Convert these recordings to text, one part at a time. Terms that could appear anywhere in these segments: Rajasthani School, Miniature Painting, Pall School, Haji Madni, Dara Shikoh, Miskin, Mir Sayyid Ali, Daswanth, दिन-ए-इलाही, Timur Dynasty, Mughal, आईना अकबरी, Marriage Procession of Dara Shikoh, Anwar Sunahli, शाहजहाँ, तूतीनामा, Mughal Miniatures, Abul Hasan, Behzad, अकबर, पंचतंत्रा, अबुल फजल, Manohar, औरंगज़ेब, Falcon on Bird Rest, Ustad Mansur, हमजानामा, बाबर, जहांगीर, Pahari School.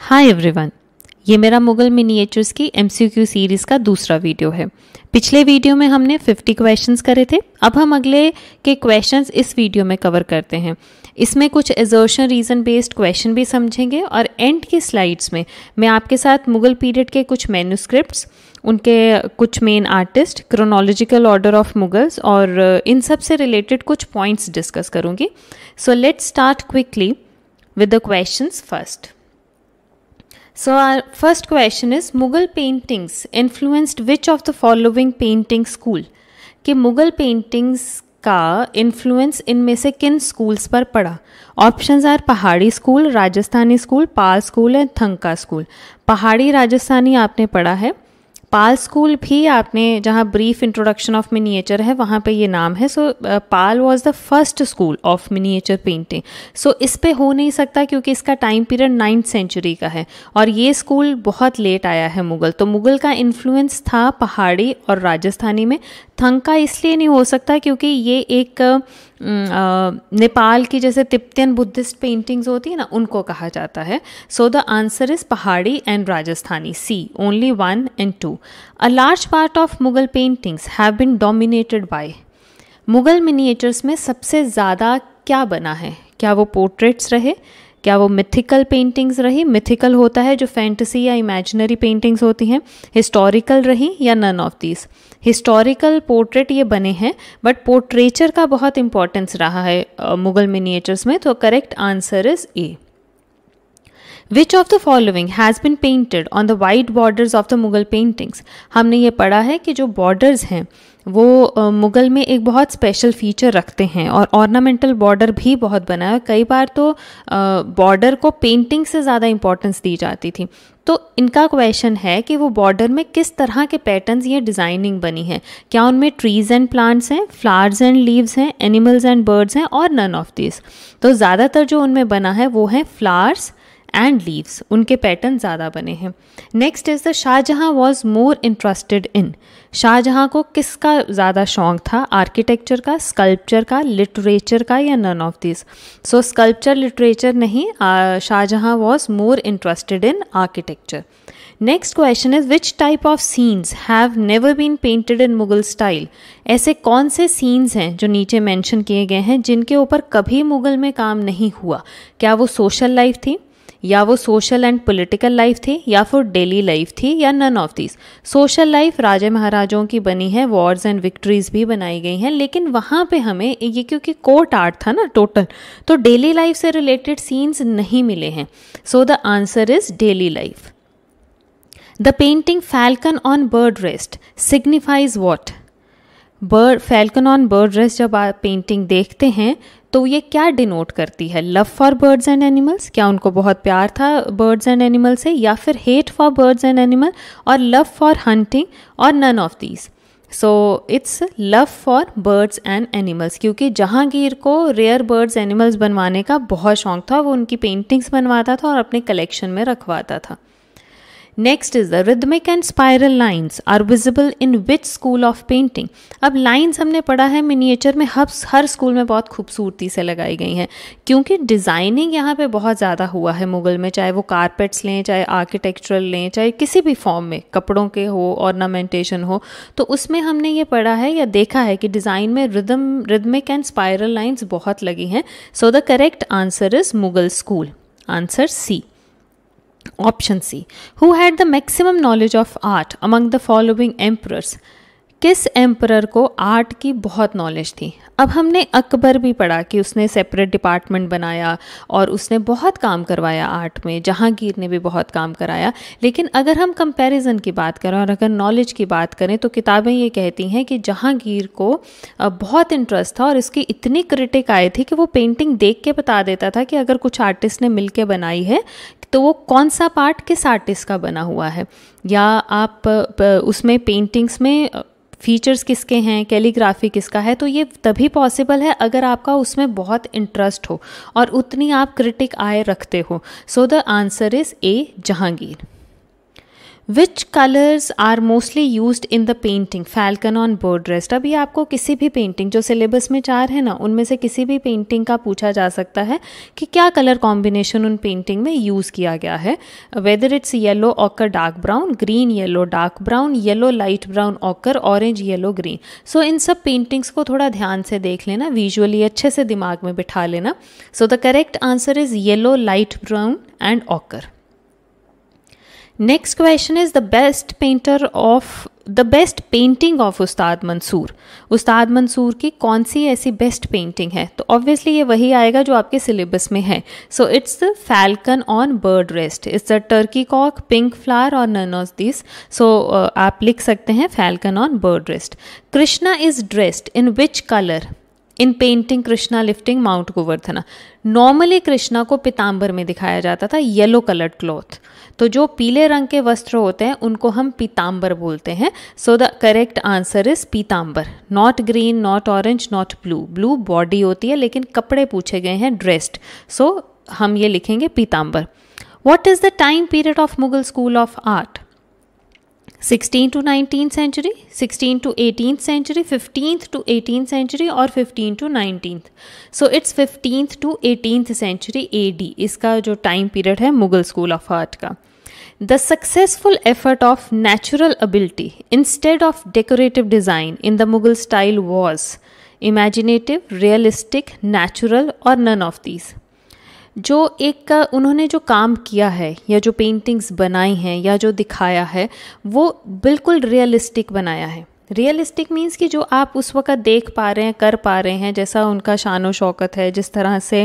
हाय everyone, ये मेरा Mughal miniatures की MCQ सीरीज़ का दूसरा वीडियो है। पिछले वीडियो में हमने 50 क्वेश्चंस करे थे, अब हम अगले के क्वेश्चंस इस वीडियो में कवर करते हैं। इसमें कुछ एजर्शन रीज़न बेस्ड क्वेश्चन भी समझेंगे और एंड की स्लाइड्स में मैं आपके साथ मुगल पीरियड के कुछ मैन्युस्क्रिप्ट्स, उनके कुछ main artist, chronological order of Mughals और इन सब से रिलेटेड कुछ पॉइंट्स डिस्कस करूँगी। So let's start quickly with the questions first. So our first question is, Mughal paintings influenced which of the following painting school? कि Mughal paintings का influence इनमें से किन स्कूल्स पर पड़ा? Options are Pahari school, Rajasthani school, Pala school and Thangka school. Pahari Rajasthani आपने पढ़ा है, पाल स्कूल भी आपने, जहाँ ब्रीफ इंट्रोडक्शन ऑफ मिनिएचर है वहाँ पे ये नाम है। So Pala was the first school of miniature painting. So इस पे हो नहीं सकता क्योंकि इसका टाइम पीरियड 9th सेंचुरी का है और ये स्कूल बहुत लेट आया है मुग़ल। तो मुग़ल का इन्फ्लुएंस था पहाड़ी और राजस्थानी में। थंका इसलिए नहीं हो सकता क्योंकि ये एक नेपाल की जैसे तिब्बतियन बुद्धिस्ट पेंटिंग्स होती है ना, उनको कहा जाता है। So the answer is Pahari and Rajasthani, C only 1 and 2। A large part of Mughal paintings have been dominated by. Mughal miniatures में सबसे ज़्यादा क्या बना है? क्या वो पोर्ट्रेट्स रहे, क्या वो मिथिकल पेंटिंग्स रही? मिथिकल होता है जो फैंटेसी या इमेजिनरी पेंटिंग्स होती हैं। हिस्टोरिकल रही या none of these? Historical portrait ये बने हैं, बट पोर्ट्रेचर का बहुत इंपॉर्टेंस रहा है मुगल मिनिएचर्स में। तो correct answer is A. Which of the following has been painted on the wide borders of the Mughal paintings? हमने ये पढ़ा है कि जो borders हैं वो मुग़ल में एक बहुत स्पेशल फीचर रखते हैं और ऑर्नामेंटल बॉर्डर भी बहुत बना है। कई बार तो बॉर्डर को पेंटिंग से ज़्यादा इम्पोर्टेंस दी जाती थी। तो इनका क्वेश्चन है कि वो बॉर्डर में किस तरह के पैटर्न्स या डिज़ाइनिंग बनी है? क्या उनमें ट्रीज़ एंड प्लांट्स हैं, फ्लावर्स एंड लीव्स हैं, एनिमल्स एंड बर्ड्स हैं और नन ऑफ दिस? तो ज़्यादातर जो उनमें बना है वो है फ्लावर्स एंड लीव्स, उनके पैटर्न ज़्यादा बने हैं। Next is the शाहजहाँ was more interested in. शाहजहाँ को किसका ज़्यादा शौक था? आर्किटेक्चर का, स्कल्पचर का, लिटरेचर का या none of this? So sculpture, literature नहीं, शाहजहाँ was more interested in architecture. Next question is which type of scenes have never been painted in Mughal style? ऐसे कौन से सीन्स हैं जो नीचे मेंशन किए गए हैं जिनके ऊपर कभी मुगल में काम नहीं हुआ? क्या वो सोशल लाइफ थी, या वो सोशल एंड पॉलिटिकल लाइफ थी, या फिर डेली लाइफ थी, या none of this? Social life राजा महाराजों की बनी है, वॉर्स एंड विक्ट्रीज भी बनाई गई हैं, लेकिन वहाँ पे हमें ये क्योंकि कोर्ट आर्ट था ना टोटल, तो डेली लाइफ से रिलेटेड सीन्स नहीं मिले हैं। So the answer is daily life. The painting falcon on bird rest signifies what? Bird, falcon on bird rest जब आप पेंटिंग देखते हैं तो ये क्या डिनोट करती है? Love for birds and animals, क्या उनको बहुत प्यार था बर्ड्स एंड एनिमल से, या फिर hate for birds and animal और लव फॉर हंटिंग, और none of these? So it's love for birds and animals, क्योंकि जहांगीर को रेयर बर्ड्स एनिमल्स बनवाने का बहुत शौक था। वो उनकी पेंटिंग्स बनवाता था और अपने कलेक्शन में रखवाता था। Next is the rhythmic and spiral lines are visible in which school of painting? अब लाइन्स हमने पढ़ा है मिनिएचर में हर स्कूल में बहुत खूबसूरती से लगाई गई हैं, क्योंकि डिज़ाइनिंग यहाँ पे बहुत ज़्यादा हुआ है मुग़ल में, चाहे वो कारपेट्स लें, चाहे आर्किटेक्चरल लें, चाहे किसी भी फॉर्म में कपड़ों के हो, ऑर्नामेंटेशन हो। तो उसमें हमने ये पढ़ा है या देखा है कि डिज़ाइन में रिदमिक एंड स्पायरल लाइन्स बहुत लगी हैं। So the correct answer is Mughal school, answer C, option C. Who had the maximum knowledge of art among the following emperors? किस एम्परर को आर्ट की बहुत नॉलेज थी? अब हमने अकबर भी पढ़ा कि उसने सेपरेट डिपार्टमेंट बनाया और उसने बहुत काम करवाया आर्ट में, जहांगीर ने भी बहुत काम कराया। लेकिन अगर हम कंपैरिजन की बात करें और अगर नॉलेज की बात करें तो किताबें ये कहती हैं कि जहांगीर को बहुत इंटरेस्ट था और इसकी इतनी क्रिटिक आई थी कि वो पेंटिंग देख के बता देता था कि अगर कुछ आर्टिस्ट ने मिल के बनाई है तो वो कौन सा पार्ट किस आर्टिस्ट का बना हुआ है, या आप उसमें पेंटिंग्स में फीचर्स किसके हैं, कैलीग्राफी किसका है। तो ये तभी पॉसिबल है अगर आपका उसमें बहुत इंटरेस्ट हो और उतनी आप क्रिटिक आय रखते हो। So the answer is A, जहांगीर। Which colors are mostly used in the painting Falcon on Bird Rest? अभी आपको किसी भी पेंटिंग जो सिलेबस में 4 है ना उनमें से किसी भी पेंटिंग का पूछा जा सकता है कि क्या कलर कॉम्बिनेशन उन पेंटिंग में यूज़ किया गया है. Whether it's yellow ochre dark brown, green yellow dark brown, yellow light brown ochre, orange yellow green. So इन सब पेंटिंग्स को थोड़ा ध्यान से देख लेना, विजुअली अच्छे से दिमाग में बिठा लेना. So the correct answer is yellow light brown and ochre. Next question is the best painting of उस्ताद मंसूर. उस्ताद मंसूर की कौन सी ऐसी best painting है? तो obviously ये वही आएगा जो आपके syllabus में है. So it's the Falcon on Bird Rest. It's the turkey cock, pink flower or none of these. So आप लिख सकते हैं Falcon on Bird Rest. Krishna is dressed in which color? In painting Krishna lifting mount Govardhan. Normally Krishna को पीताम्बर में दिखाया जाता था, येलो कलर्ड क्लॉथ. तो जो पीले रंग के वस्त्र होते हैं उनको हम पीताम्बर बोलते हैं. So the correct answer is pitambar. Not green, not orange, not blue. Blue body होती है, लेकिन कपड़े पूछे गए हैं ड्रेस्ड. सो हम ये लिखेंगे पीताम्बर. What is the time period of Mughal school of art? 16th to 19th century, 16th to 18th century, 15th to 18th century और 15th to 19th. So it's 15th to 18th century AD. इसका जो time period है Mughal school of art का. The successful effort of natural ability instead of decorative design in the Mughal style was imaginative, realistic, natural or none of these. जो एक उन्होंने जो काम किया है या जो पेंटिंग्स बनाई हैं या जो दिखाया है वो बिल्कुल रियलिस्टिक बनाया है. रियलिस्टिक मीन्स कि जो आप उस वक़्त देख पा रहे हैं, कर पा रहे हैं, जैसा उनका शानो शौकत है, जिस तरह से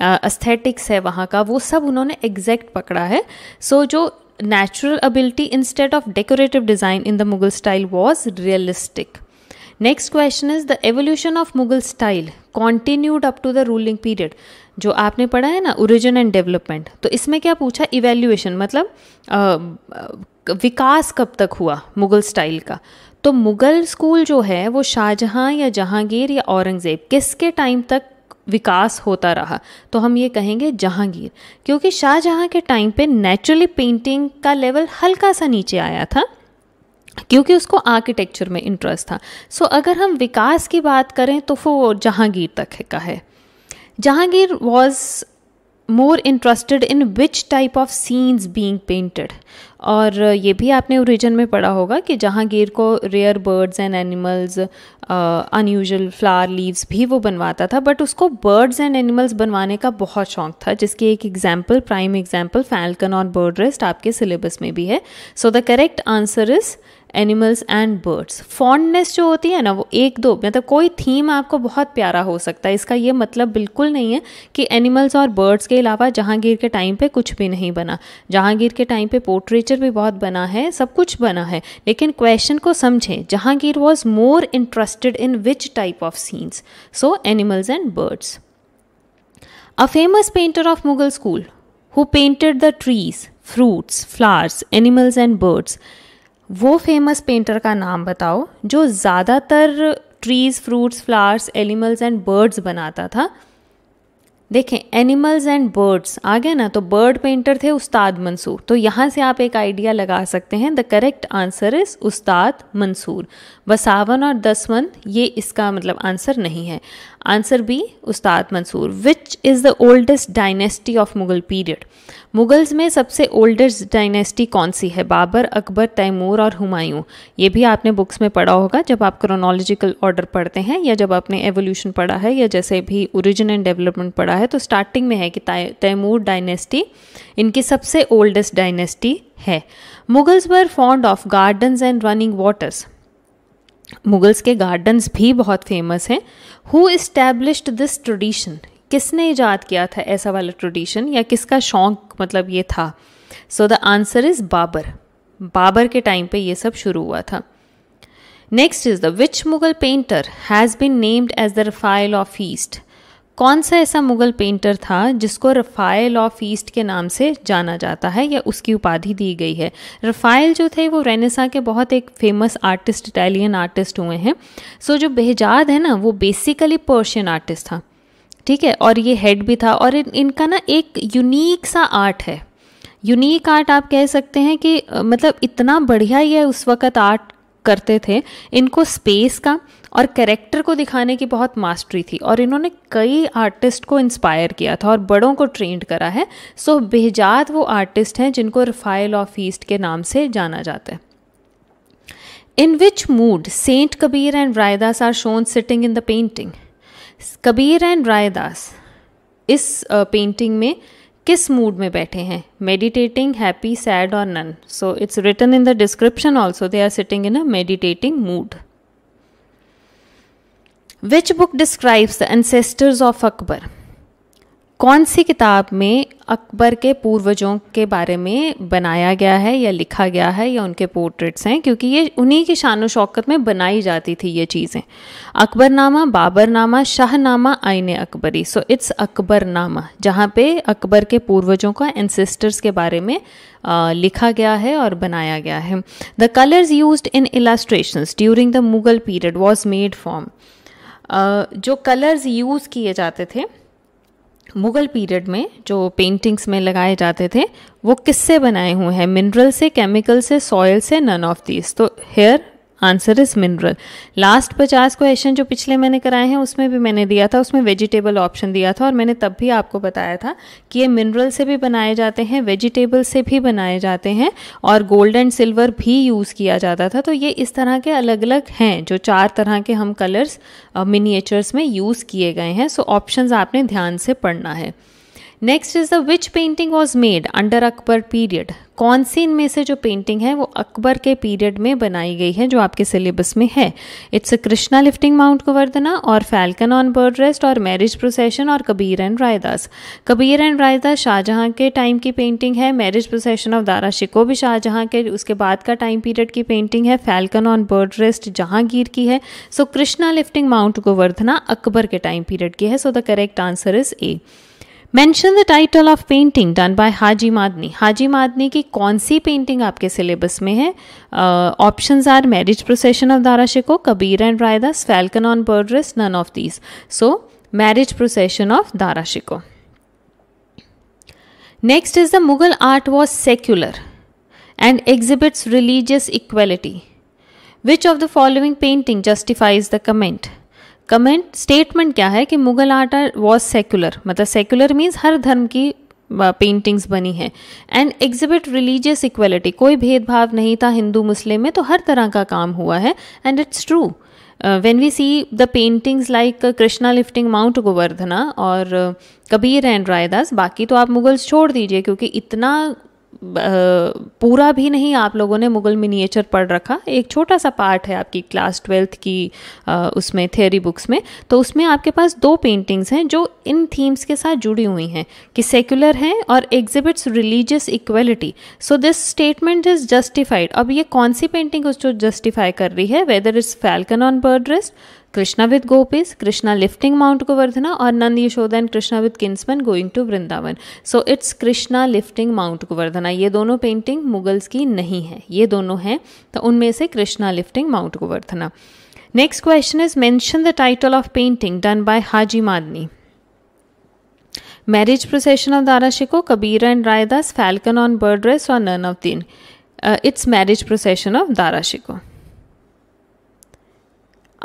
एस्थेटिक्स है वहाँ का, वो सब उन्होंने एग्जैक्ट पकड़ा है. सो जो natural ability instead of decorative design in the Mughal style was realistic. Next question is the evolution of Mughal style continued up to the ruling period. जो आपने पढ़ा है ना ओरिजिन एंड डेवलपमेंट, तो इसमें क्या पूछा? इवेल्यूएशन, मतलब विकास कब तक हुआ मुगल स्टाइल का. तो मुगल स्कूल जो है वो शाहजहाँ या जहांगीर या औरंगज़ेब किसके टाइम तक विकास होता रहा? तो हम ये कहेंगे जहांगीर, क्योंकि शाहजहाँ के टाइम पे नेचुरली पेंटिंग का लेवल हल्का सा नीचे आया था क्योंकि उसको आर्किटेक्चर में इंटरेस्ट था. सो अगर हम विकास की बात करें तो वो जहांगीर तक का है. जहांगीर was more interested in which type of scenes being painted. और ये भी आपने ओरिजिन में पढ़ा होगा कि जहांगीर को rare birds and animals, unusual flower, leaves भी वो बनवाता था, बट उसको बर्ड्स एंड एनिमल्स बनवाने का बहुत शौक था, जिसकी एक example, prime example falcon on bird rest आपके सिलेबस में भी है. So the correct answer is animals and birds. Fondness जो होती है ना वो एक दो, मतलब कोई थीम आपको बहुत प्यारा हो सकता है, इसका ये मतलब बिल्कुल नहीं है कि एनिमल्स और बर्ड्स के अलावा जहांगीर के टाइम पे कुछ भी नहीं बना. जहांगीर के टाइम पे पोर्ट्रेचर भी बहुत बना है, सब कुछ बना है, लेकिन क्वेश्चन को समझें. जहांगीर was more interested in which type of scenes, so animals and birds. A famous painter of Mughal school who painted the trees, fruits, flowers, animals and birds. वो फेमस पेंटर का नाम बताओ जो ज़्यादातर trees, fruits, flowers, animals and birds बनाता था. देखें, animals and birds आ गया ना, तो बर्ड पेंटर थे उस्ताद मंसूर. तो यहाँ से आप एक आइडिया लगा सकते हैं. द करेक्ट आंसर इज उस्ताद मंसूर. वसावन और दसवंत ये इसका मतलब आंसर नहीं है. Answer B Ustad Mansur. Which is the oldest dynasty of Mughal period? Mughals में सबसे ओल्डेस्ट डायनेस्टी कौन सी है? बाबर, अकबर, तैमूर और हुमायूं. ये भी आपने बुक्स में पढ़ा होगा जब आप क्रोनोलॉजिकल ऑर्डर पढ़ते हैं या जब आपने एवोल्यूशन पढ़ा है या जैसे भी ओरिजिन एंड डेवलपमेंट पढ़ा है, तो स्टार्टिंग में है कि तैमूर डायनेस्टी इनकी सबसे ओल्डेस्ट डायनेस्टी है. Mughals were fond of gardens and running waters. Mughals के गार्डन्स भी बहुत फेमस हैं. Who established this tradition? किसने ईजाद किया था ऐसा वाला ट्रेडिशन या किसका शौक मतलब ये था? So the answer is बाबर. बाबर के टाइम पे ये सब शुरू हुआ था. Next is the which Mughal painter has been named as the Raphael of east? कौन सा ऐसा मुगल पेंटर था जिसको रफ़ाइल ऑफ ईस्ट के नाम से जाना जाता है या उसकी उपाधि दी गई है? रफ़ाइल जो थे वो रेनेसां के बहुत एक फेमस आर्टिस्ट, इटालियन आर्टिस्ट हुए हैं. सो जो बेहजाद है ना वो बेसिकली पर्शियन आर्टिस्ट था, ठीक है, और ये हेड भी था, और इनका ना एक यूनिक सा आर्ट है. यूनिक आर्ट आप कह सकते हैं कि मतलब इतना बढ़िया ये उस वक़्त आर्ट करते थे। इनको स्पेस का और कैरेक्टर को दिखाने की बहुत मास्टरी थी और इन्होंने कई आर्टिस्ट को इंस्पायर किया था और बड़ों को ट्रेंड करा है। सो बेहजाद वो आर्टिस्ट हैं जिनको रफ़ाइल ऑफ ईस्ट के नाम से जाना जाता है। In which mood saint Kabir and Raidas are shown sitting in the painting. Kabir and Raidas इस पेंटिंग में किस मूड में बैठे हैं? मेडिटेटिंग, हैप्पी, सैड और none. So it's written in the description also they are sitting in a meditating mood. Which book describes the ancestors of अकबर। कौन सी किताब में अकबर के पूर्वजों के बारे में बनाया गया है या लिखा गया है या उनके पोर्ट्रेट्स हैं, क्योंकि ये उन्हीं की शान व शौकत में बनाई जाती थी ये चीज़ें। अकबरनामा, बाबरनामा, शाहनामा, आईने अकबरी। सो इट्स अकबरनामा जहाँ पे अकबर के पूर्वजों का एंसेस्टर्स के बारे में लिखा गया है और बनाया गया है। The colours used in illustrations during the Mughal period was made from. जो कलर्स यूज़ किए जाते थे मुग़ल पीरियड में, जो पेंटिंग्स में लगाए जाते थे, वो किससे बनाए हुए हैं? मिनरल से, केमिकल से, सॉयल से, नन ऑफ दीज। तो here answer is mineral. Last 50 question जो पिछले मैंने कराए हैं उसमें भी मैंने दिया था, उसमें वेजिटेबल ऑप्शन दिया था और मैंने तब भी आपको बताया था कि ये मिनरल से भी बनाए जाते हैं, वेजिटेबल से भी बनाए जाते हैं और गोल्ड एंड सिल्वर भी यूज़ किया जाता था। तो ये इस तरह के अलग अलग हैं जो 4 तरह के हम कलर्स मिनिएचर्स में यूज़ किए गए हैं। सो ऑप्शंस आपने ध्यान से पढ़ना है। Next is the which painting was made under अकबर period. कौन सी इनमें से जो पेंटिंग है वो अकबर के पीरियड में बनाई गई है जो आपके सिलेबस में है? It's Krishna lifting mount Govardhana और फैल्कन ऑन बर्ड रेस्ट और मैरिज प्रोसेशन और कबीर एंड रायदास। कबीर एंड रायदास शाहजहाँ के टाइम की पेंटिंग है। Marriage procession of Dara Shikoh भी शाहजहाँ के उसके बाद का टाइम पीरियड की पेंटिंग है। Falcon on bird rest जहांगीर की है। So Krishna lifting mount Govardhana अकबर के टाइम पीरियड की है। So the correct answer is A. Mention the title of painting done by Haji Madni. Haji Madni की कौन सी पेंटिंग आपके सिलेबस में है? Options are marriage procession of Dara Shikoh, Kabir and Raidas, Falcon on Bird Rest, none of these. So, marriage procession of Dara Shikoh. Next is the Mughal art was secular and exhibits religious equality. Which of the following painting justifies the comment? Comment statement क्या है कि Mughal art was secular, मतलब secular means हर धर्म की paintings बनी हैं, and exhibit religious equality, कोई भेदभाव नहीं था हिंदू मुस्लिम में, तो हर तरह का काम हुआ है। And it's true when we see the paintings like Krishna lifting mount Govardhana और कबीर एंड रायदास। बाकी तो आप मुगल्स छोड़ दीजिए क्योंकि इतना पूरा भी नहीं आप लोगों ने मुग़ल मिनिएचर पढ़ रखा। एक छोटा सा पार्ट है आपकी क्लास 12th की उसमें थ्योरी बुक्स में, तो उसमें आपके पास 2 पेंटिंग्स हैं जो इन थीम्स के साथ जुड़ी हुई हैं कि सेक्युलर हैं और exhibits religious equality. So this statement is justified. अब ये कौन सी पेंटिंग उसको जस्टिफाई कर रही है? Whether is falcon on bird rest, Krishna with gopis, Krishna lifting mount Govardhana और Nand Yashoda and Krishna with kinsman going to Vrindavan. So it's Krishna lifting mount Govardhana. ये दोनों पेंटिंग मुगल्स की नहीं है, ये दोनों हैं तो उनमें से Krishna lifting mount Govardhana. Next question is mention the title of painting done by Haji Madni. Marriage procession of Dara Shikoh, Kabir and Raidas, falcon on bird rest और none of these. It's marriage procession of Dara Shikoh.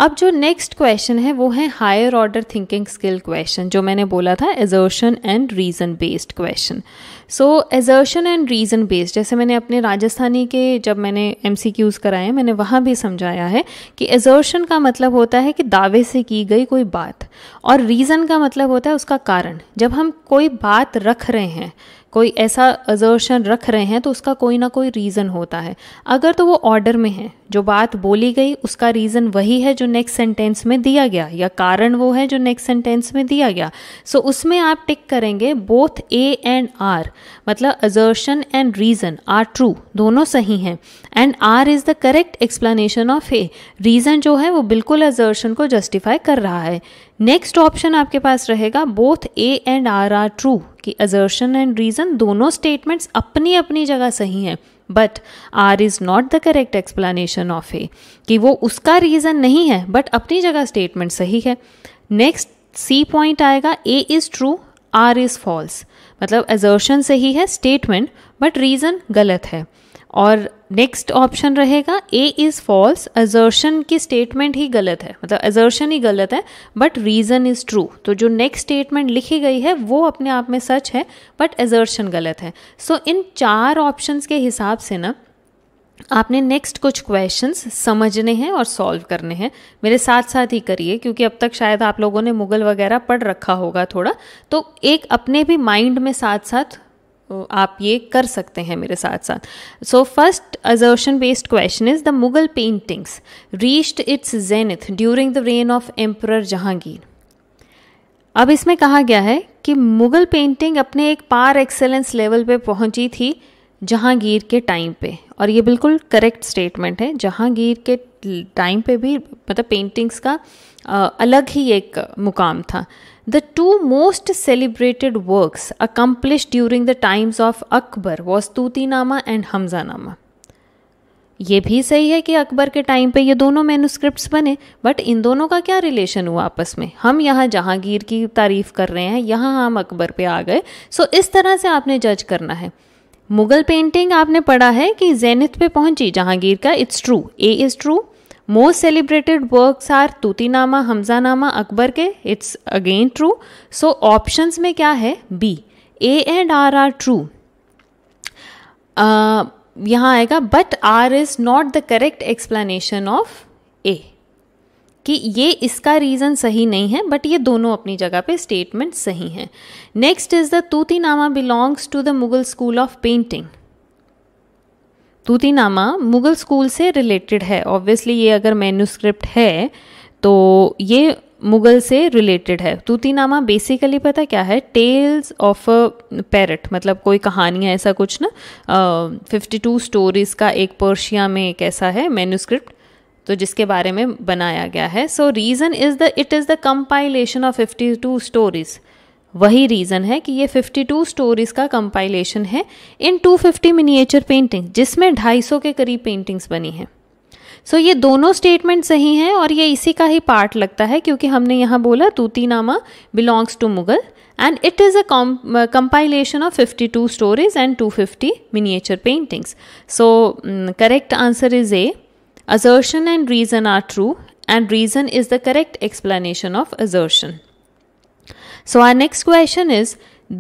अब जो नेक्स्ट क्वेश्चन है वो है higher order thinking skill question, जो मैंने बोला था assertion and reason based question. So assertion and reason based, जैसे मैंने अपने राजस्थानी के जब मैंने MCQs कराए मैंने वहाँ भी समझाया है कि एजर्शन का मतलब होता है कि दावे से की गई कोई बात और रीज़न का मतलब होता है उसका कारण। जब हम कोई बात रख रहे हैं, कोई ऐसा असर्शन रख रहे हैं, तो उसका कोई ना कोई रीज़न होता है। अगर तो वो ऑर्डर में है, जो बात बोली गई उसका रीज़न वही है जो नेक्स्ट सेंटेंस में दिया गया या कारण वो है जो नेक्स्ट सेंटेंस में दिया गया। सो उसमें आप टिक करेंगे बोथ ए एंड आर, मतलब assertion and reason are true, दोनों सही हैं, and R is the correct explanation of A. Reason जो है वो बिल्कुल असर्शन को जस्टिफाई कर रहा है। नेक्स्ट ऑप्शन आपके पास रहेगा both A and R are true, कि असर्शन एंड रीज़न दोनों स्टेटमेंट्स अपनी अपनी जगह सही हैं, but R is not the correct explanation of A, कि वो उसका रीज़न नहीं है बट अपनी जगह स्टेटमेंट सही है। नेक्स्ट सी पॉइंट आएगा A is true, R is false, मतलब assertion सही है statement but reason गलत है। और नेक्स्ट ऑप्शन रहेगा A इज़ फॉल्स, assertion की स्टेटमेंट ही गलत है, मतलब assertion ही गलत है बट रीज़न इज़ ट्रू। तो जो नेक्स्ट स्टेटमेंट लिखी गई है वो अपने आप में सच है बट assertion गलत है। सो इन चार ऑप्शंस के हिसाब से ना आपने नेक्स्ट कुछ क्वेश्चंस समझने हैं और सॉल्व करने हैं। मेरे साथ साथ ही करिए क्योंकि अब तक शायद आप लोगों ने मुग़ल वगैरह पढ़ रखा होगा थोड़ा, तो एक अपने भी माइंड में साथ साथ आप ये कर सकते हैं मेरे साथ साथ। So first assertion based question is the Mughal paintings reached its zenith during the reign of emperor जहांगीर। अब इसमें कहा गया है कि मुगल पेंटिंग अपने एक पार एक्सेलेंस लेवल पे पहुंची थी जहांगीर के टाइम पे, और ये बिल्कुल करेक्ट स्टेटमेंट है। जहांगीर के टाइम पे भी मतलब पेंटिंग्स का अलग ही एक मुकाम था। The two most celebrated works accomplished during the times of Akbar was Tutinama and Hamzanama. ये भी सही है कि अकबर के टाइम पे ये दोनों मैन्युस्क्रिप्ट्स बने, बट इन दोनों का क्या रिलेशन हुआ आपस में? हम यहाँ जहांगीर की तारीफ कर रहे हैं, यहाँ हम अकबर पे आ गए। सो इस तरह से आपने जज करना है। मुगल पेंटिंग आपने पढ़ा है कि जेनिथ पे पहुंची जहांगीर का, it's true, A is true. Most celebrated works are तूतीनामा, हमजानामा अकबर के, it's again true. So options में क्या है? B. A and R are true, यहाँ आएगा but R is not the correct explanation of A, कि ये इसका रीज़न सही नहीं है बट ये दोनों अपनी जगह पे स्टेटमेंट सही हैं। Next is the तूतीनामा belongs to the Mughal school of painting. तूतीनामा Mughal school से रिलेटेड है, ऑब्वियसली ये अगर मैन्युस्क्रिप्ट है तो ये मुगल से रिलेटेड है। तूतीनामा बेसिकली पता क्या है? टेल्स ऑफ अ पैरट, मतलब कोई कहानी है ऐसा कुछ ना, 52 स्टोरीज का एक पर्शिया में एक ऐसा है मैन्युस्क्रिप्ट तो जिसके बारे में बनाया गया है। So reason is the it is the compilation of 52 stories. वही रीज़न है कि ये 52 स्टोरीज़ का कंपाइलेशन है इन 250 मिनिएचर पेंटिंग, जिसमें 250 के करीब पेंटिंग्स बनी हैं। सो ये दोनों स्टेटमेंट सही हैं और ये इसी का ही पार्ट लगता है क्योंकि हमने यहाँ बोला तूतीनामा belongs to Mughal and it is a compilation of 52 stories and 250 miniature paintings. So correct answer is A, assertion and reason are true and reason is the correct explanation of assertion. So our next question is,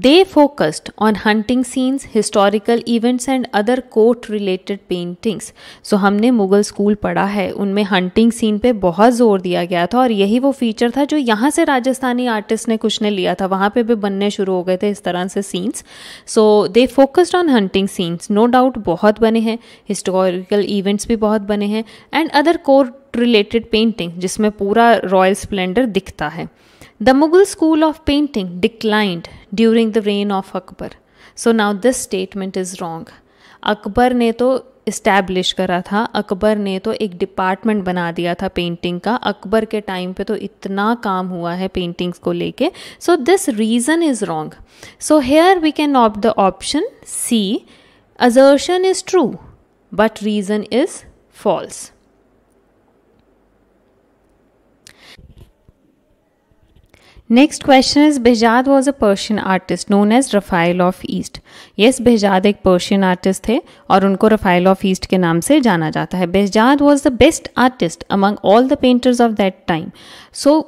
they focused on hunting scenes, historical events and other court-related paintings. So हमने Mughal school पढ़ा है, उनमें hunting scene पे बहुत जोर दिया गया था और यही वो फीचर था जो यहाँ से राजस्थानी आर्टिस्ट ने कुछ ने लिया था, वहाँ पे भी बनने शुरू हो गए थे इस तरह से scenes. So they focused on hunting scenes, no doubt बहुत बने हैं, historical events भी बहुत बने हैं and other court-related painting जिसमें पूरा रॉयल स्प्लेंडर दिखता है। The Mughal school of painting declined during the reign of Akbar. So now this statement is wrong. Akbar ने तो इस्टेब्लिश करा था, अकबर ने तो एक डिपार्टमेंट बना दिया था पेंटिंग का, अकबर के टाइम पे तो इतना काम हुआ है पेंटिंग्स को लेके। So this reason is wrong. So here we can opt the option C, assertion is true but reason is false. Next question is Behzad was a Persian artist known as Raphael of east. Yes, Behzad एक Persian artist थे और उनको रफ़ाइल of east के नाम से जाना जाता है। Behzad was the best artist among all the painters of that time. So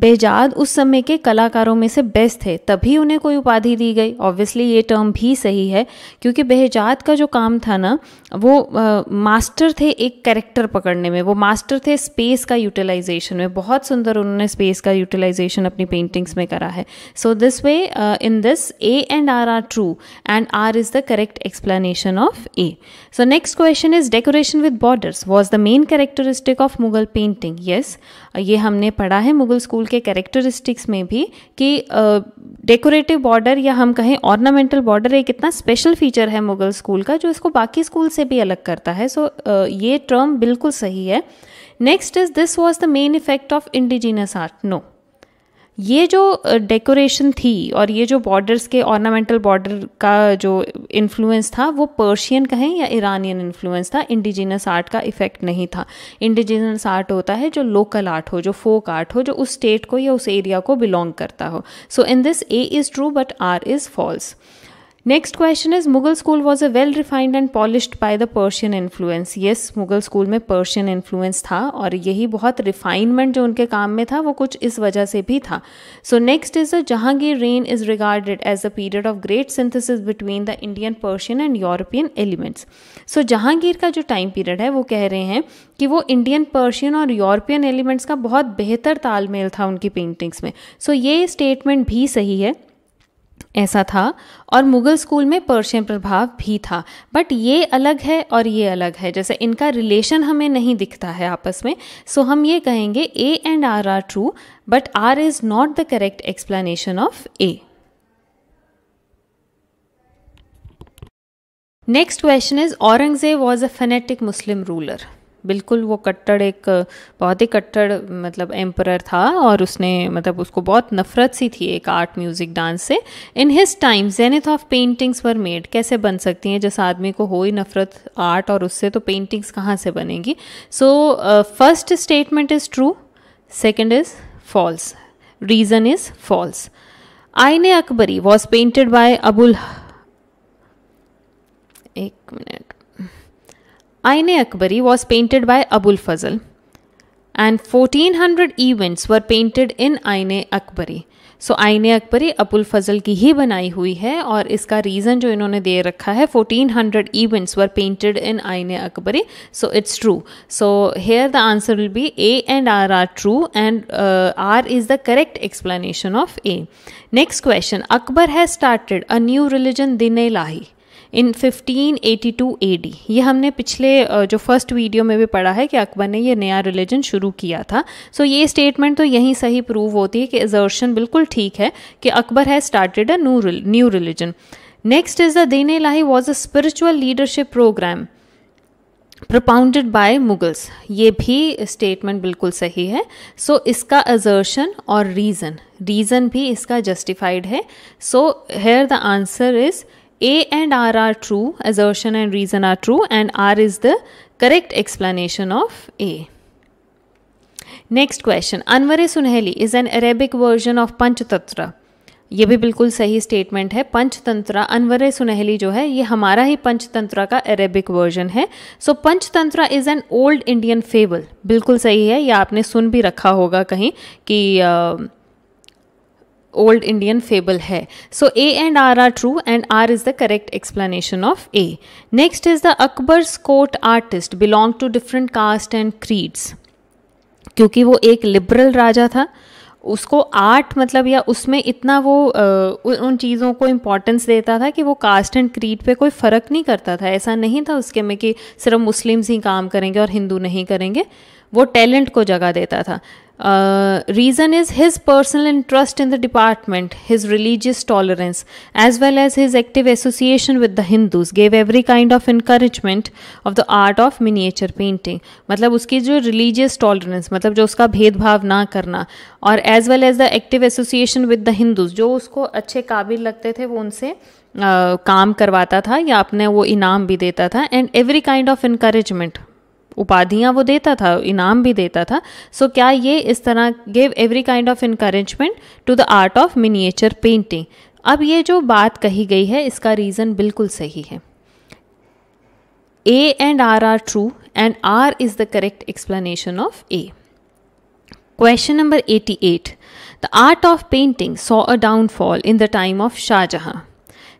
Behzad उस समय के कलाकारों में से बेस्ट थे, तभी उन्हें कोई उपाधि दी गई। ऑब्वियसली ये टर्म भी सही है क्योंकि बेहजाद का जो काम था ना वो मास्टर थे एक कैरेक्टर पकड़ने में, वो मास्टर थे स्पेस का यूटिलाइजेशन में। बहुत सुंदर उन्होंने स्पेस का यूटिलाइजेशन अपनी पेंटिंग्स में करा है। So this way in this A and R are true and R is the correct explanation of A. So next question is decoration with borders was the main characteristic of Mughal painting. Yes, ये हमने पढ़ा है Mughal school के characteristics में भी कि decorative border या हम कहें ऑर्नामेंटल बॉर्डर एक इतना स्पेशल फीचर है मुगल स्कूल का जो इसको बाकी स्कूल से भी अलग करता है। सो ये टर्म बिल्कुल सही है। Next is this was the main effect of indigenous art. No, ये जो डेकोरेशन थी और ये जो बॉर्डर्स के ऑर्नामेंटल बॉर्डर का जो इन्फ्लुएंस था वो पर्शियन कहें या ईरानियन इन्फ्लुएंस था, इंडिजिनस आर्ट का इफेक्ट नहीं था। इंडिजिनस आर्ट होता है जो लोकल आर्ट हो, जो फोक आर्ट हो, जो उस स्टेट को या उस एरिया को बिलोंग करता हो। So in this A is true but R is false. Next question is Mughal school was a well refined and polished by the Persian influence. Yes, Mughal school में पर्शियन इन्फ्लुएंस था और यही बहुत रिफाइनमेंट जो उनके काम में था वो कुछ इस वजह से भी था। So next is the जहांगीर reign is regarded as a period of great synthesis between the Indian, Persian and European elements. So जहांगीर का जो टाइम पीरियड है वो कह रहे हैं कि वो इंडियन, पर्शियन और यूरोपियन एलिमेंट्स का बहुत बेहतर तालमेल था उनकी पेंटिंग्स में। सो ये स्टेटमेंट भी सही है, ऐसा था। और मुगल स्कूल में पर्शियन प्रभाव भी था, बट ये अलग है और ये अलग है, जैसे इनका रिलेशन हमें नहीं दिखता है आपस में। सो हम ये कहेंगे A and R are true but R is not the correct explanation of A. Next question is Aurangzeb was a fanatic Muslim ruler. बिल्कुल, वो कट्टर, एक बहुत ही कट्टर मतलब एम्परर था और उसने मतलब उसको बहुत नफरत सी थी एक आर्ट, म्यूज़िक, डांस से। In his time zenith of paintings were made. कैसे बन सकती हैं, जिस आदमी को हो ही नफरत आर्ट और उससे, तो पेंटिंग्स कहाँ से बनेंगी। So first statement is true, second is false, reason is false. आईने Akbari was painted by Abul, एक minute, Āīn-e Akbarī was painted by Abul Fazl and 1400 events were painted in Āīn-e Akbarī। So आईने अकबरी अबुल फजल की ही बनाई हुई है और इसका रीज़न जो इन्होंने दे रखा है 1400 इवेंट्स वर पेंटेड इन आईने Akbari. So it's true. So here the answer will be A and R are true and R is the correct explanation of A. Next question, अकबर has started a new religion दिन-ए-इलाही in 1582 AD। ये हमने पिछले जो first video में भी पढ़ा है कि अकबर ने ये नया रिलीजन शुरू किया था। सो ये स्टेटमेंट तो यहीं सही प्रूव होती है कि एजर्शन बिल्कुल ठीक है कि अकबर has started a new religion. Next is the दिन-ए-इलाही was a spiritual leadership program propounded by Mughals. ये भी स्टेटमेंट बिल्कुल सही है। सो इसका assertion और रीज़न भी इसका जस्टिफाइड है। So here the answer is A and R are true, assertion and reason are true, and R is the correct explanation of A. Next question, Anwar Sunahli is an Arabic version of Panchatantra। ये भी बिल्कुल सही statement है। पंचतंत्रा, अनवर सुनहली जो है ये हमारा ही पंचतंत्रा का अरेबिक वर्जन है। So पंचतंत्रा is an old Indian fable, बिल्कुल सही है। ये आपने सुन भी रखा होगा कहीं कि ओल्ड इंडियन फेबल है। So A and R are true and R is the correct explanation of A. Next is the Akbar's court artist belong to different caste and creeds. क्योंकि वो एक लिबरल राजा था, उसको आर्ट मतलब या उसमें इतना वो उन चीज़ों को इम्पॉर्टेंस देता था कि वो कास्ट एंड क्रीड पे कोई फ़र्क नहीं करता था। ऐसा नहीं था उसके में कि सिर्फ मुस्लिम्स ही काम करेंगे और हिंदू नहीं करेंगे, वो टैलेंट को जगह देता था। Reason is his personal interest in the department, his religious tolerance as well as his active association with the Hindus gave every kind of encouragement of the art of miniature painting. मतलब उसकी जो religious tolerance, मतलब जो उसका भेदभाव ना करना, और as well as the active association with the Hindus, जो उसको अच्छे काबिल लगते थे वो उनसे काम करवाता था या अपने वो इनाम भी देता था। And every kind of encouragement, उपाधियाँ वो देता था, इनाम भी देता था। सो क्या ये इस तरह give every kind of encouragement to the art of miniature painting. अब ये जो बात कही गई है इसका रीज़न बिल्कुल सही है। A and R are true and R is the correct explanation of A. Question number 88, the art of painting saw a downfall in the time of शाहजहाँ।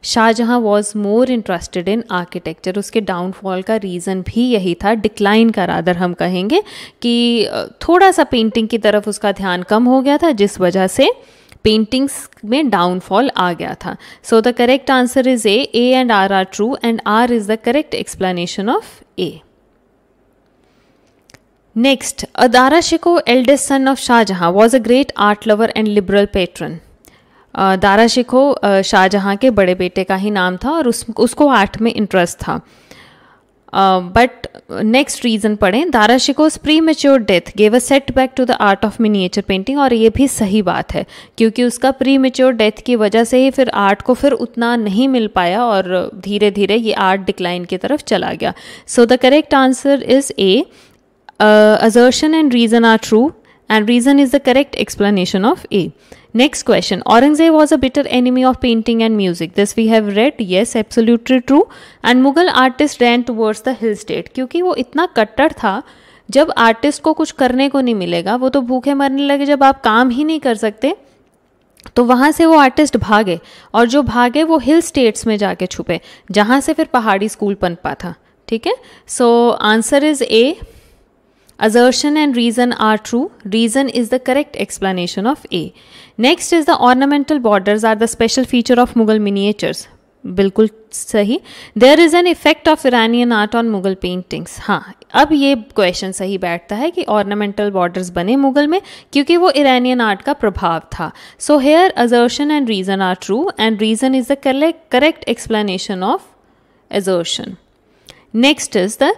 शाहजहाँ was more interested in architecture. उसके downfall का reason भी यही था, decline का rather हम कहेंगे कि थोड़ा सा पेंटिंग की तरफ उसका ध्यान कम हो गया था, जिस वजह से पेंटिंग्स में डाउनफॉल आ गया था। So the correct answer is A and R are true and R is the correct explanation of A. Next, Dara Shikoh eldest son of शाहजहाँ was a great art lover and liberal patron. Dara Shikoh शाहजहाँ के बड़े बेटे का ही नाम था और उसको आर्ट में interest था। But next reason पढ़ें, Dara शिकोह's premature death gave a setback to the art of miniature painting. और ये भी सही बात है क्योंकि उसका premature death की वजह से ही फिर आर्ट को फिर उतना नहीं मिल पाया और धीरे धीरे ये आर्ट डिक्लाइन की तरफ चला गया. So the correct answer is A. Assertion and reason are true and reason is the correct explanation of A. Next question. Aurangzeb was a bitter enemy of painting and music. This we have read. Yes, absolutely true. And Mughal artists ran towards the hill state. क्योंकि वो इतना कट्टर था, जब artist को कुछ करने को नहीं मिलेगा वो तो भूखे मरने लगे. जब आप काम ही नहीं कर सकते तो वहाँ से वो आर्टिस्ट भागे और जो भागे वो हिल स्टेट्स में जाके छुपे जहाँ से फिर पहाड़ी स्कूल पनपा था. ठीक है. So answer is A. Assertion and reason are true. Reason is the correct explanation of A. Next is the ornamental borders are the special feature of Mughal miniatures. बिल्कुल सही. There is an effect of Iranian art on Mughal paintings. हाँ, अब ये question सही बैठता है कि ornamental borders बने मुगल में क्योंकि वो Iranian art का प्रभाव था. So here assertion and reason are true and reason is the correct explanation of assertion. Next is a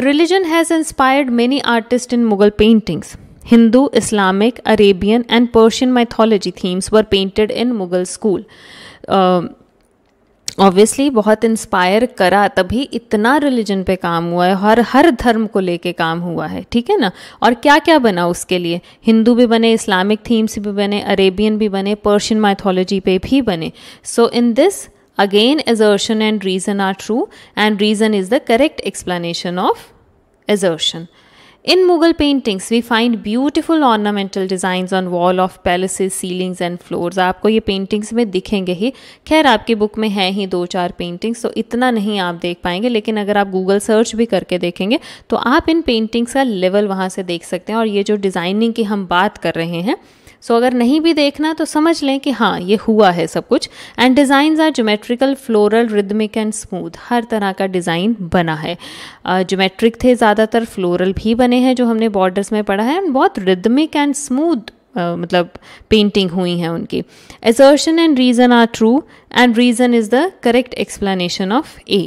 religion has inspired many artists in Mughal paintings. Hindu, Islamic, Arabian and Persian mythology themes were painted in Mughal school. Obviously बहुत inspire करा तभी इतना religion पे काम हुआ है. हर धर्म को लेके काम हुआ है. ठीक है ना. और क्या क्या बना उसके लिए, हिंदू भी बने, इस्लामिक थीम्स भी बने, अरेबियन भी बने, पर्शियन माइथोलॉजी पे भी बने. So in this again assertion and reason are true and reason is the correct explanation of assertion. In Mughal paintings we find beautiful ornamental designs on wall of palaces, ceilings and floors. आपको ये paintings में दिखेंगे ही. खैर आपकी book में हैं ही 2-4 paintings तो इतना नहीं आप देख पाएंगे, लेकिन अगर आप Google search भी करके देखेंगे तो आप इन paintings का level वहाँ से देख सकते हैं. और ये जो designing की हम बात कर रहे हैं, सो अगर नहीं भी देखना तो समझ लें कि हाँ ये हुआ है सब कुछ. And designs are geometrical, floral, rhythmic and smooth. हर तरह का डिज़ाइन बना है. ज्योमेट्रिक थे ज़्यादातर, फ्लोरल भी बने हैं जो हमने बॉर्डर्स में पढ़ा है, एंड बहुत रिदमिक एंड स्मूथ मतलब पेंटिंग हुई हैं उनकी. Assertion and reason are true and reason is the correct explanation of A.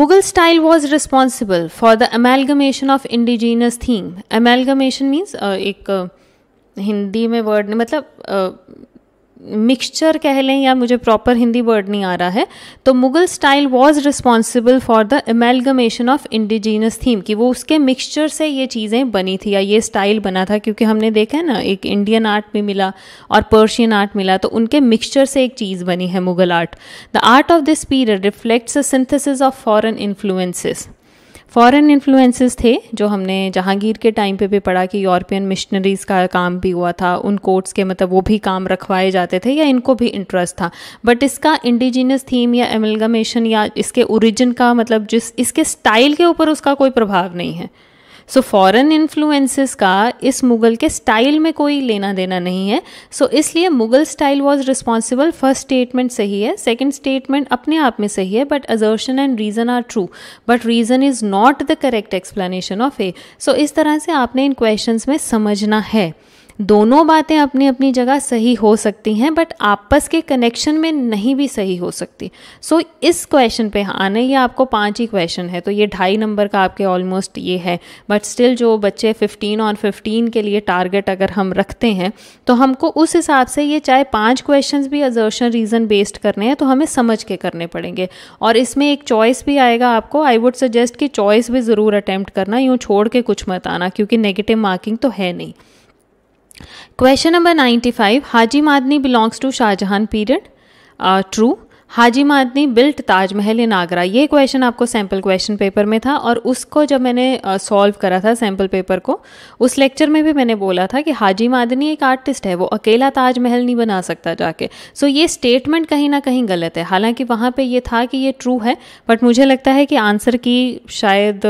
Mughal style was responsible for the amalgamation of indigenous theme. Amalgamation means एक हिंदी में वर्ड नहीं, मतलब mixture कह लें या मुझे प्रॉपर हिंदी वर्ड नहीं आ रहा है. तो Mughal style was responsible for the amalgamation of indigenous theme, कि वो उसके मिक्सचर से ये चीज़ें बनी थी या ये स्टाइल बना था. क्योंकि हमने देखा है ना, एक इंडियन आर्ट भी मिला और पर्शियन आर्ट मिला, तो उनके मिक्सचर से एक चीज़ बनी है Mughal art. The art of this period reflects a synthesis of foreign influences. Foreign influences थे जो हमने जहांगीर के टाइम पे भी पढ़ा कि यूरोपियन मिशनरीज़ का काम भी हुआ था, उन कोर्ट्स के मतलब वो भी काम रखवाए जाते थे या इनको भी इंटरेस्ट था. बट इसका इंडिजिनस थीम या एमलगमेशन या इसके ओरिजिन का मतलब जिस इसके स्टाइल के ऊपर उसका कोई प्रभाव नहीं है. सो फॉरेन इन्फ्लुएंसेस का इस मुग़ल के स्टाइल में कोई लेना देना नहीं है. सो इसलिए Mughal style was responsible. First statement सही है, सेकंड स्टेटमेंट अपने आप में सही है. But assertion and reason are true but reason is not the correct explanation of A. So इस तरह से आपने इन क्वेश्चंस में समझना है. दोनों बातें अपनी अपनी जगह सही हो सकती हैं बट आपस के कनेक्शन में नहीं भी सही हो सकती. सो इस क्वेश्चन पे आने, ये आपको 5 ही क्वेश्चन है तो ये 2.5 नंबर का आपके ऑलमोस्ट ये है. बट स्टिल जो बच्चे 15 और 15 के लिए टारगेट अगर हम रखते हैं तो हमको उस हिसाब से ये चाहे 5 क्वेश्चन भी असर्शन रीज़न बेस्ड करने हैं तो हमें समझ के करने पड़ेंगे. और इसमें एक चॉइस भी आएगा आपको. आई वुड सजेस्ट कि चॉइस भी ज़रूर अटैम्प्ट करना, यूँ छोड़ के कुछ मत आना क्योंकि नेगेटिव मार्किंग तो है नहीं. Question number 95. Haji Madni belongs to Shah Jahan period. True. Haji Madni built Taj Mahal in Agra. ये क्वेश्चन आपको सैम्पल क्वेश्चन पेपर में था और उसको जब मैंने सॉल्व करा था सैम्पल पेपर को, उस लेक्चर में भी मैंने बोला था कि हाजी मादनी एक आर्टिस्ट है, वो अकेला ताजमहल नहीं बना सकता जाके. सो ये स्टेटमेंट कहीं ना कहीं गलत है. हालांकि वहाँ पे ये था कि ये ट्रू है बट मुझे लगता है कि आंसर की शायद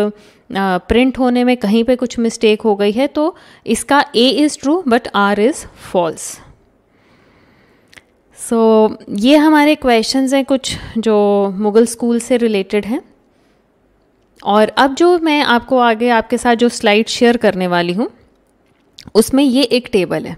प्रिंट होने में कहीं पर कुछ मिस्टेक हो गई है. तो इसका A is true but R is false. So ये हमारे क्वेश्चंस हैं कुछ जो मुग़ल स्कूल से रिलेटेड हैं. और अब जो मैं आपको आगे आपके साथ जो स्लाइड शेयर करने वाली हूँ उसमें ये एक टेबल है.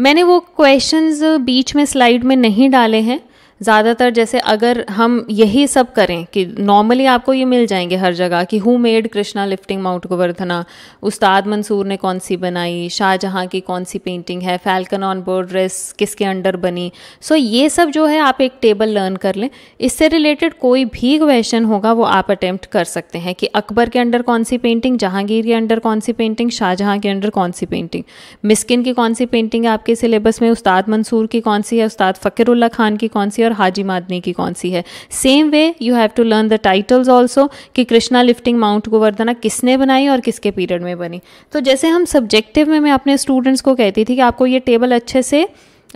मैंने वो क्वेश्चंस बीच में स्लाइड में नहीं डाले हैं ज़्यादातर जैसे अगर हम यही सब करें कि नॉर्मली आपको ये मिल जाएंगे हर जगह कि who made Krishna lifting mount Govardhana, Ustad Mansur ने कौन सी बनाई, शाहजहाँ की कौन सी पेंटिंग है, फैल्कन ऑन बर्ड रेस्ट किसके अंडर बनी। सो ये सब जो है आप एक टेबल लर्न कर लें। इससे रिलेटेड कोई भी क्वेश्चन होगा वो आप अटैम्प्ट कर सकते हैं कि अकबर के अंडर कौन सी पेंटिंग, जहांगीर के अंडर कौन सी पेंटिंग, शाहजहाँ के अंडर कौन सी पेंटिंग, मिस्किन की कौन सी पेंटिंग है आपके सिलेबस में, उस्ताद मंसूर की कौन सी है, उस्ताद फ़कीरुल्लाह खान की कौन सी है और हाजी मादनी की कौन सी है। Same way you have to learn the titles also कि कृष्णा लिफ्टिंग माउंट गोवर्धना किसने बनाई और किसके पीरियड में बनी। तो जैसे हम सब्जेक्टिव में मैं अपने स्टूडेंट्स को कहती थी कि आपको ये टेबल अच्छे से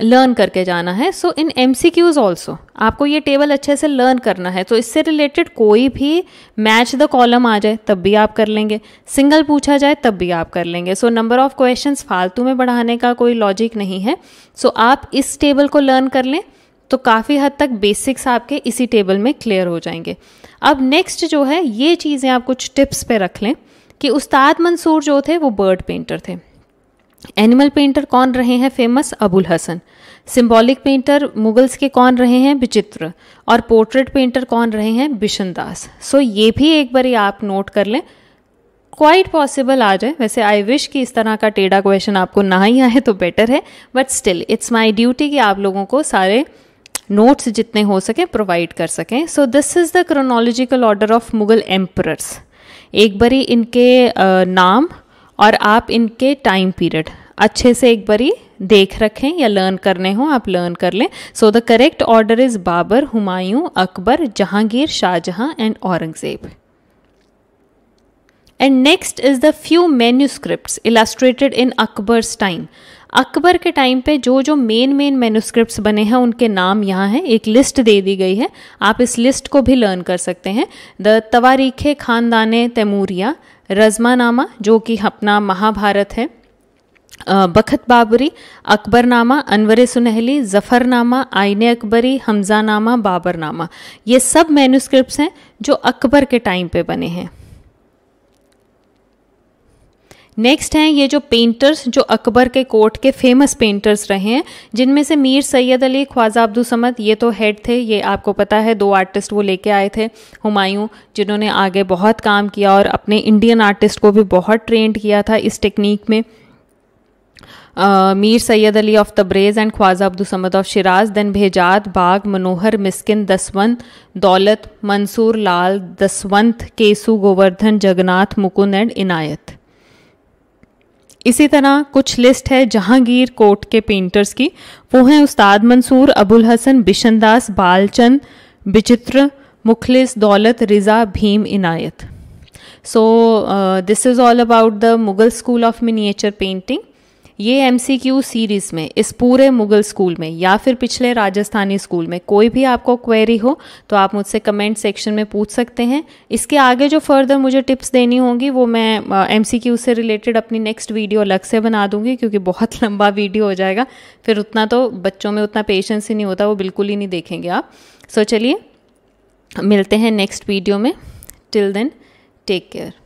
लर्न करके जाना है, सो इन MCQs ऑल्सो आपको ये टेबल अच्छे से लर्न करना है। तो इससे रिलेटेड कोई भी मैच द कॉलम आ जाए तब भी आप कर लेंगे, सिंगल पूछा जाए तब भी आप कर लेंगे। सो नंबर ऑफ क्वेश्चंस फालतू में बढ़ाने का कोई लॉजिक नहीं है। सो आप इस टेबल को लर्न कर लें तो काफ़ी हद तक बेसिक्स आपके इसी टेबल में क्लियर हो जाएंगे। अब नेक्स्ट जो है ये चीज़ें आप कुछ टिप्स पे रख लें कि उस्ताद मंसूर जो थे वो बर्ड पेंटर थे। एनिमल पेंटर कौन रहे हैं famous? Abul Hasan. Symbolic painter Mughals के कौन रहे हैं? विचित्र। और पोर्ट्रेट पेंटर कौन रहे हैं? बिशनदास। सो ये भी एक बारी आप नोट कर लें, क्वाइट पॉसिबल आ जाए। वैसे आई विश कि इस तरह का टेढ़ा क्वेश्चन आपको ना ही आए तो बेटर है, but still it's my duty कि आप लोगों को सारे नोट्स जितने हो सके प्रोवाइड कर सकें। So this is the chronological order of Mughal emperors. एक बारी इनके नाम और आप इनके टाइम पीरियड अच्छे से एक बारी देख रखें या लर्न करने हो आप लर्न कर लें। So the correct order is बाबर, Humayun, अकबर, जहांगीर, Shahjahan and Aurangzeb. And next is the few manuscripts illustrated in Akbar's time. अकबर के टाइम पे जो जो मेन मैन्यूस्क्रिप्ट्स बने हैं उनके नाम यहाँ हैं, एक लिस्ट दे दी गई है, आप इस लिस्ट को भी लर्न कर सकते हैं। द तवारीखे खानदाने तैमूरिया, रज़मानामा जो कि अपना महाभारत है, बखत बाबरी, अकबरनामा, अनवर सुनहली, ज़फ़रनामा, आईने अकबरी, हमज़ानामा, बाबरनामा, ये सब मैन्यूस्क्रिप्ट्स हैं जो अकबर के टाइम पे बने हैं। नेक्स्ट हैं ये जो पेंटर्स जो अकबर के कोर्ट के फेमस पेंटर्स रहे हैं, जिनमें से मीर सैयद अली, ख्वाजा अब्दुस समद ये तो हेड थे, ये आपको पता है, दो आर्टिस्ट वो लेके आए थे। हुमायूं जिन्होंने आगे बहुत काम किया और अपने इंडियन आर्टिस्ट को भी बहुत ट्रेंड किया था इस टेक्निक में। Mir Sayyid Ali of Tabriz and Khwaja Abdus Samad of Shiraz. Then Behzad, Bagh, Manohar, Miskin, Daswant, Daulat, Mansur, Lal, Daswant, Kesu, Govardhan, Jagannath, Mukund and Inayat. इसी तरह कुछ लिस्ट है जहांगीर कोर्ट के पेंटर्स की, वो हैं उस्ताद Mansoor, Abul Hasan, Bishandas, Balchand, Bichitr, Mukhlis, Daulat, Riza, Bhim, Inayat. So this is all about the Mughal school of miniature painting. ये MCQ सीरीज़ में इस पूरे मुग़ल स्कूल में या फिर पिछले राजस्थानी स्कूल में कोई भी आपको क्वेरी हो तो आप मुझसे कमेंट सेक्शन में पूछ सकते हैं। इसके आगे जो फर्दर मुझे टिप्स देनी होंगी वो मैं MCQ से रिलेटेड अपनी नेक्स्ट वीडियो अलग से बना दूंगी, क्योंकि बहुत लंबा वीडियो हो जाएगा, फिर उतना तो बच्चों में उतना पेशेंस ही नहीं होता, वो बिल्कुल ही नहीं देखेंगे आप। सो चलिए मिलते हैं नेक्स्ट वीडियो में। Till then take care.